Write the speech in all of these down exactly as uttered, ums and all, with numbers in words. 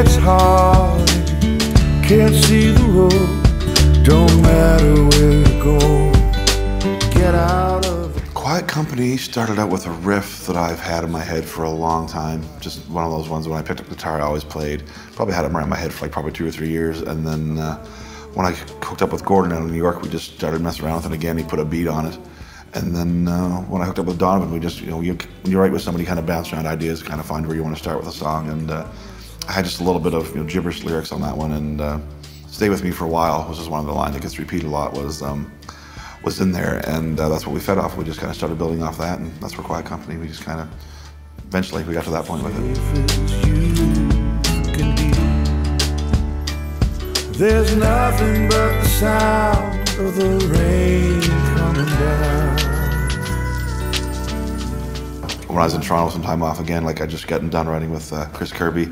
it's hard, can't see the road, don't matter where to go, get out of it. Quiet Company started out with a riff that I've had in my head for a long time, just one of those ones when I picked up the guitar I always played, probably had it around my head for like probably two or three years, and then uh, when I hooked up with Gordon out in New York, we just started messing around with it again, he put a beat on it. And then uh, when I hooked up with Donovan, we just, you know, when you write with somebody, kind of bounce around ideas, kind of find where you want to start with a song. And uh, I had just a little bit of, you know, gibberish lyrics on that one, and uh, Stay With Me For A While, which is one of the lines that gets repeated a lot, was um, was in there. And uh, that's what we fed off. We just kind of started building off that, and that's where Quiet Company, we just kind of, eventually we got to that point with it. There's nothing but the sound of the rain coming down. When I was in Toronto, some time off again, like I just gotten done writing with uh, Chris Kirby,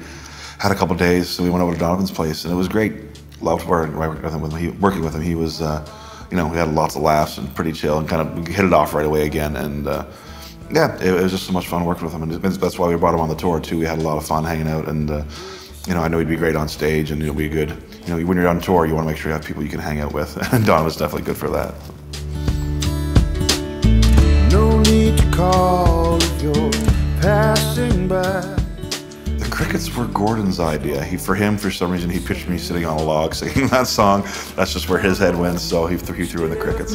had a couple days, so we went over to Donovan's place, and it was great. Loved working with him. He, working with him, he was, uh, you know, we had lots of laughs and pretty chill, and kind of hit it off right away again. And uh, yeah, it, it was just so much fun working with him, and that's why we brought him on the tour too. We had a lot of fun hanging out, and uh, you know, I know he'd be great on stage, and it'd be good. You know, when you're on tour, you want to make sure you have people you can hang out with, and Don was definitely good for that. No need to call if you're passing by. The Crickets were Gordon's idea. He, for him, for some reason, he pictured me sitting on a log singing that song. That's just where his head went, so he, th he threw in the Crickets.